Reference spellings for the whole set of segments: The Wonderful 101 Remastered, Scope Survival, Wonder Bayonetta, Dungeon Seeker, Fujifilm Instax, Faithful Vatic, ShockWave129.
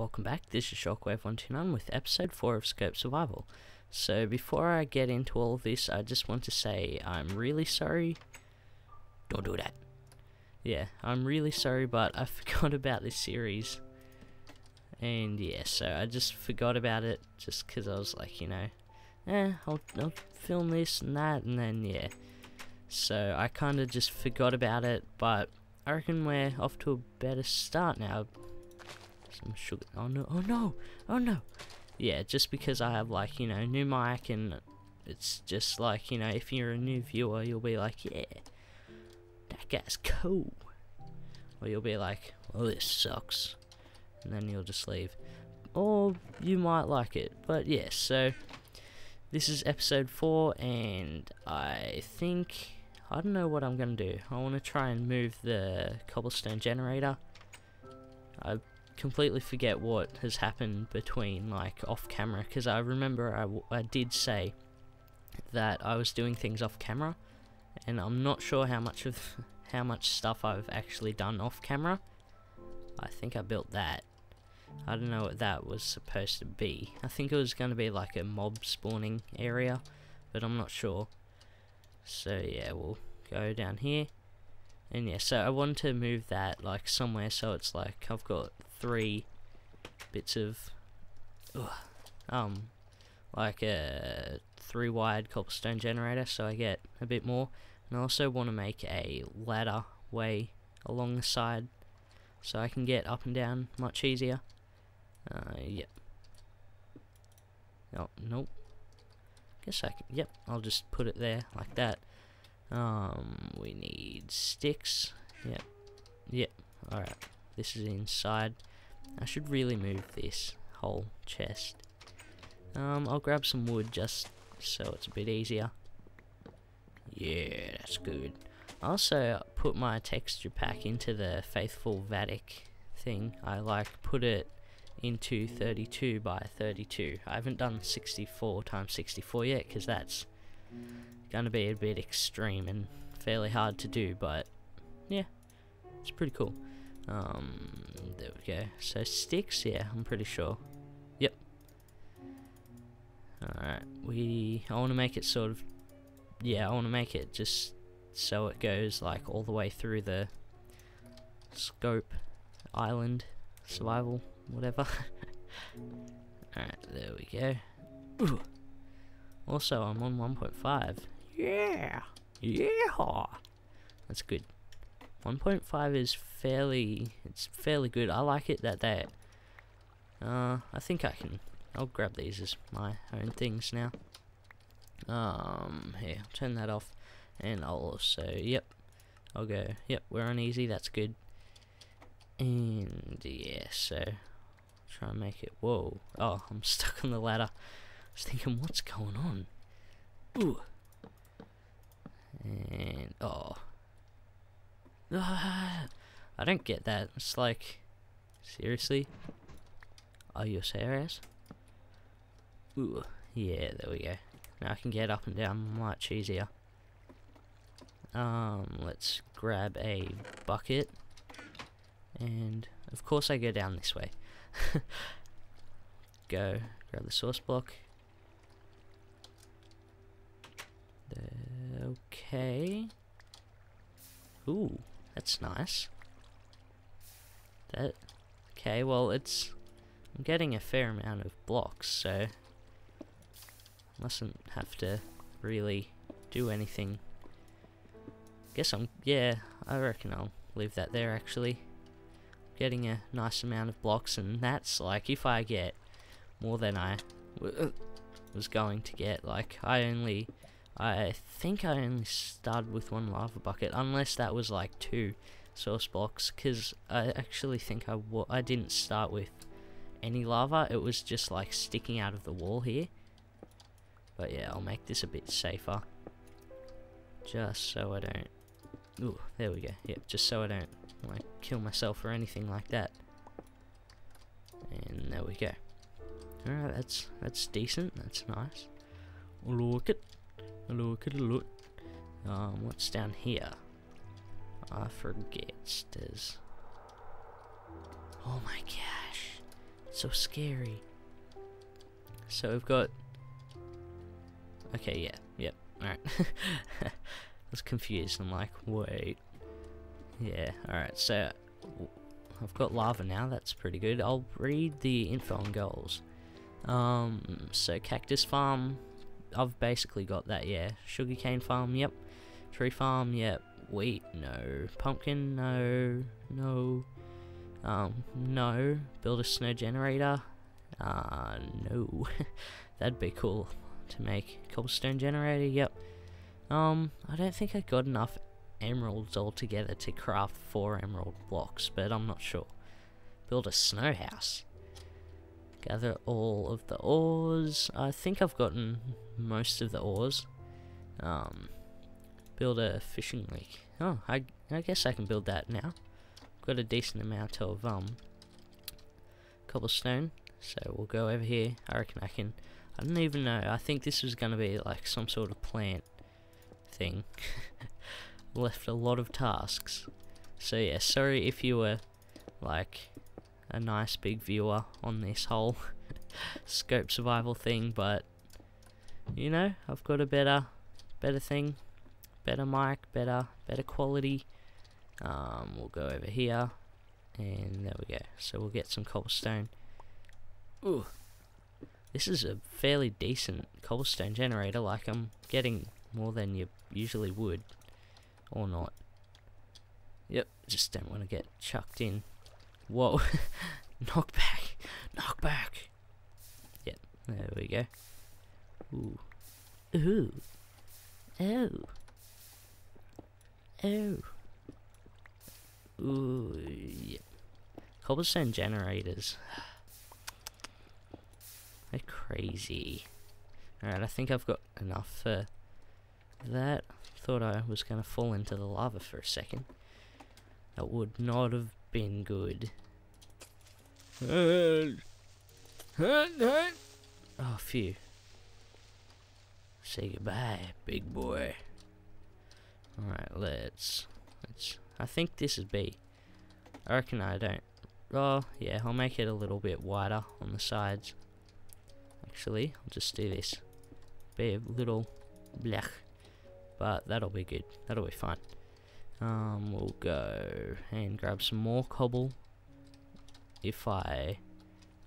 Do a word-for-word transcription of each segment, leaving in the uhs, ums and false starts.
Welcome back, this is Shockwave one two nine with episode four of Scope Survival. So before I get into all of this, I just want to say I'm really sorry. Don't do that. Yeah, I'm really sorry, but I forgot about this series. And yeah, so I just forgot about it, just because I was like, you know, eh, I'll, I'll film this and that, and then yeah. So I kind of just forgot about it, but I reckon we're off to a better start now. Some sugar. Oh no! Oh no! Oh no! Yeah, just because I have like you know new mic, and it's just like you know if you're a new viewer, you'll be like, yeah, that guy's cool, or you'll be like, oh, this sucks, and then you'll just leave, or you might like it. But yeah, so this is episode four, and I think I don't know what I'm gonna do. I want to try and move the cobblestone generator. I completely forget what has happened between like off camera, because I remember I, w I did say that I was doing things off camera, and I'm not sure how much of how much stuff I've actually done off camera. I think I built that. I don't know what that was supposed to be. I think it was going to be like a mob spawning area, but I'm not sure. So yeah, we'll go down here. And yeah, so I want to move that like somewhere so it's like I've got three bits of ugh, um like a three wired cobblestone generator, so I get a bit more, and I also want to make a ladder way along the side so I can get up and down much easier. Uh, yep. Oh, nope. Guess I can, yep, I'll just put it there like that. Um, we need sticks. Yep. Yep. Alright. This is inside. I should really move this whole chest. Um, I'll grab some wood just so it's a bit easier. Yeah, that's good. I also put my texture pack into the Faithful Vatic thing. I like put it into thirty-two by thirty-two. I haven't done sixty-four times sixty-four yet, because that's gonna be a bit extreme and fairly hard to do, but yeah, it's pretty cool. Um, there we go. So sticks, yeah, I'm pretty sure. Yep. Alright, we, I want to make it sort of, yeah, I want to make it just so it goes like all the way through the scope island survival, whatever. Alright, there we go. Ooh. Also, I'm on one point five. Yeah! Yeah! That's good. one point five is fairly... It's fairly good. I like it that that... Uh, I think I can... I'll grab these as my own things now. Um, here, I'll turn that off. And I'll also... Yep. I'll go... Yep, we're on easy. That's good. And, yeah, so... Try and make it... Whoa. Oh, I'm stuck on the ladder. I was thinking, what's going on? Ooh. And... Oh... I don't get that. It's like, seriously? Are you serious? Ooh, yeah, there we go. Now I can get up and down much easier. Um, let's grab a bucket. And, of course I go down this way. Go, grab the source block. Okay. Ooh. That's nice. That okay, well it's I'm getting a fair amount of blocks, so mustn't have to really do anything. Guess I'm yeah, I reckon I'll leave that there actually. Getting a nice amount of blocks, and that's like if I get more than I w was going to get, like I only I think I only started with one lava bucket, unless that was like two source blocks, because I actually think I, wa I didn't start with any lava, it was just like sticking out of the wall here. But yeah, I'll make this a bit safer, just so I don't, ooh, there we go, yep, just so I don't like kill myself or anything like that. And there we go. Alright, that's, that's decent, that's nice. Look at Look at look. Um, what's down here? I forget. There's. Oh my gosh! So scary. So we've got... Okay, yeah, yep, yeah, alright. I was confused, I'm like, wait. Yeah, alright, so... I've got lava now, that's pretty good. I'll read the info on goals. Um, so cactus farm, I've basically got that, yeah. Sugarcane farm, yep. Tree farm, yep. Wheat, no. Pumpkin, no. No. Um, no. Build a snow generator. Uh, no. That'd be cool to make. Cobblestone generator, yep. Um, I don't think I got enough emeralds altogether to craft four emerald blocks, but I'm not sure. Build a snow house. Gather all of the ores. I think I've gotten most of the ores. Um, build a fishing lake. Oh, I, I guess I can build that now. Got a decent amount of um cobblestone, so we'll go over here. I reckon I can. I don't even know. I think this was gonna be like some sort of plant thing. Left a lot of tasks. So yeah, sorry if you were like a nice big viewer on this whole scope survival thing, but you know, I've got a better better thing, better mic, better better quality. Um, we'll go over here and there we go. So we'll get some cobblestone. Ooh, this is a fairly decent cobblestone generator. Like, I'm getting more than you usually would, or not. Yep, just don't want to get chucked in. Whoa. Knock back. Knock back. Yep, there we go. Ooh. Ooh. Oh. Oh. Ooh, yep. Cobblestone generators. They're crazy. Alright, I think I've got enough for that. Thought I was going to fall into the lava for a second. That would not have been good. Oh, phew. Say goodbye, big boy. Alright, let's... let's. I think this is B. I reckon I don't... Oh, yeah, I'll make it a little bit wider on the sides. Actually, I'll just do this. Be a little... blech. But that'll be good. That'll be fine. Um, we'll go and grab some more cobble. If I...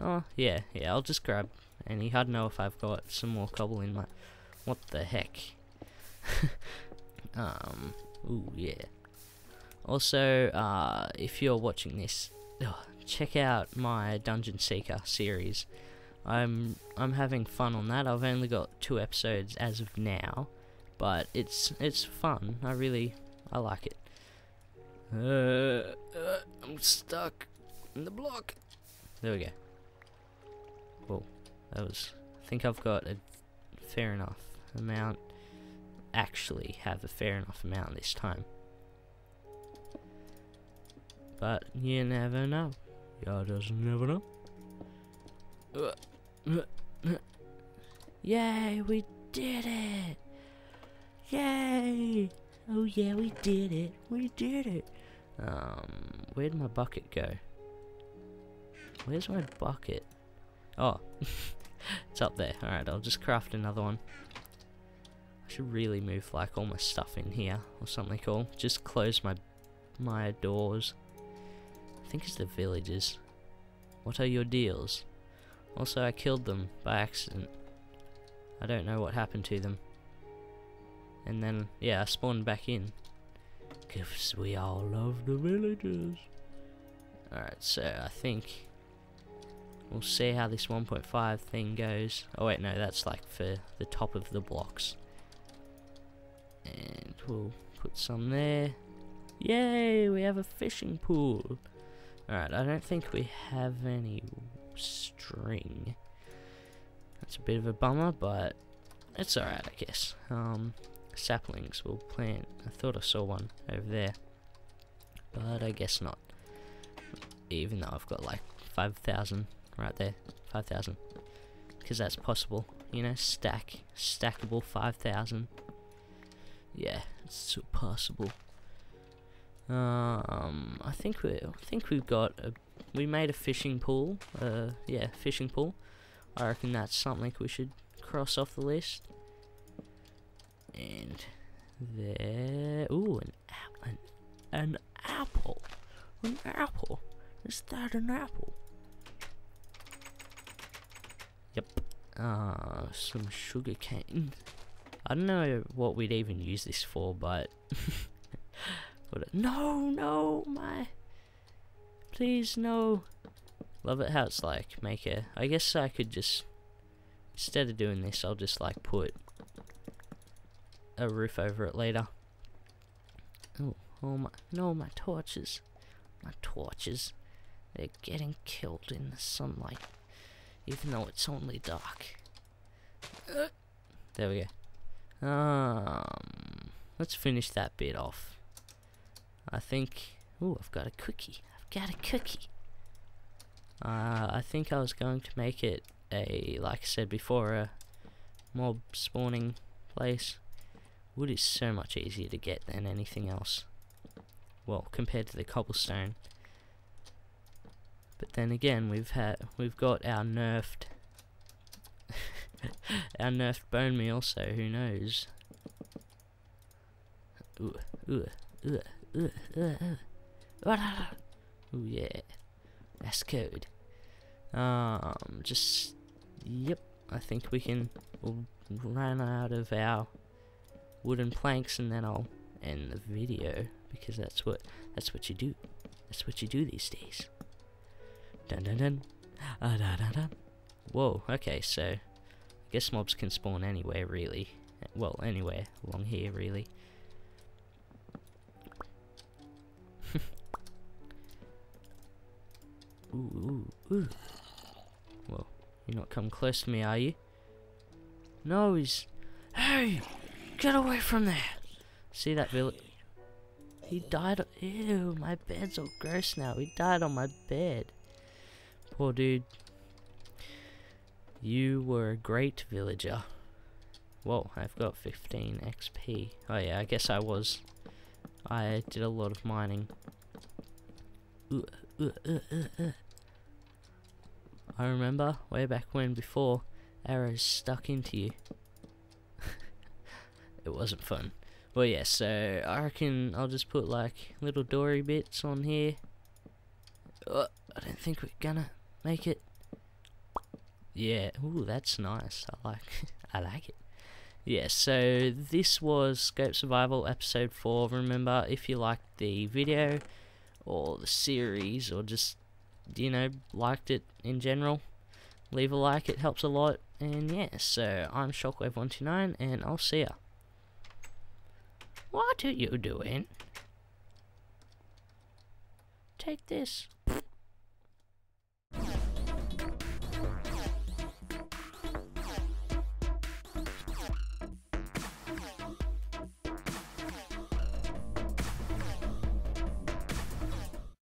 Oh, yeah. Yeah, I'll just grab any. I don't know if I've got some more cobble in my... What the heck? um, ooh, yeah. Also, uh, if you're watching this, oh, check out my Dungeon Seeker series. I'm, I'm having fun on that. I've only got two episodes as of now. But it's it's fun. I really I like it. Uh, uh, I'm stuck in the block. There we go. Cool. That was. I think I've got a fair enough amount. Actually, have a fair enough amount this time. But you never know. Y'all just never know. Uh, uh, uh. Yay! We did it. Yay! Oh yeah, we did it. We did it. Um, where'd my bucket go? Where's my bucket? Oh, it's up there. Alright, I'll just craft another one. I should really move like all my stuff in here or something cool. Just close my my doors. I think it's the villagers. What are your deals? Also, I killed them by accident. I don't know what happened to them. And then, yeah, I spawned back in. Because we all love the villagers. Alright, so I think we'll see how this one point five thing goes. Oh wait, no, that's like for the top of the blocks. And we'll put some there. Yay, we have a fishing pool. Alright, I don't think we have any string. That's a bit of a bummer, but it's alright, I guess. Um... Saplings will plant. I thought I saw one over there, but I guess not. Even though I've got like five thousand right there, five thousand, because that's possible. You know, stack, stackable five thousand. Yeah, it's so possible. Um, I think we, I think we've got a we made a fishing pool. Uh, yeah, fishing pool. I reckon that's something we should cross off the list. And there, ooh, an apple, an, an apple, an apple. Is that an apple? Yep. Ah, uh, some sugar cane. I don't know what we'd even use this for, but but no, no, my, please no. Love it how it's like make a. I guess I could just instead of doing this, I'll just like put a roof over it later. Oh, oh my! No, my torches, my torches. They're getting killed in the sunlight, even though it's only dark. Uh, there we go. Um, let's finish that bit off. I think. Oh, I've got a cookie. I've got a cookie. Uh, I think I was going to make it a, like I said before, a mob spawning place. Wood is so much easier to get than anything else. Well, compared to the cobblestone. But then again, we've had we've got our nerfed our nerfed bone meal, so who knows? Ooh, ooh, ooh, ooh, ooh, ooh. Ooh, yeah. That's good. Um, just yep. I think we can. We'll run out of our wooden planks, and then I'll end the video because that's what that's what you do. That's what you do these days. Dun dun dun. Ah, da, da, da. Whoa. Okay. So, I guess mobs can spawn anywhere, really. Well, anywhere along here, really. Ooh, ooh, ooh. Well, you're not come close to me, are you? No, he's... Hey! Get away from there! See that villain? He died... Ew, my bed's all gross now. He died on my bed. Poor dude. You were a great villager. Whoa, I've got fifteen X P. Oh yeah, I guess I was. I did a lot of mining. Ooh, ooh, ooh, ooh, ooh. I remember way back when before arrows stuck into you. It wasn't fun. Well yeah, so I reckon I'll just put like little dory bits on here. Oh, I don't think we're gonna make it. Yeah, ooh, that's nice. I like I like it. Yeah, so this was Scope Survival episode four. Remember, if you liked the video or the series, or just, you know, liked it in general, leave a like, it helps a lot. And yeah, so I'm Shockwave one two nine, and I'll see ya. What are you doing? Take this.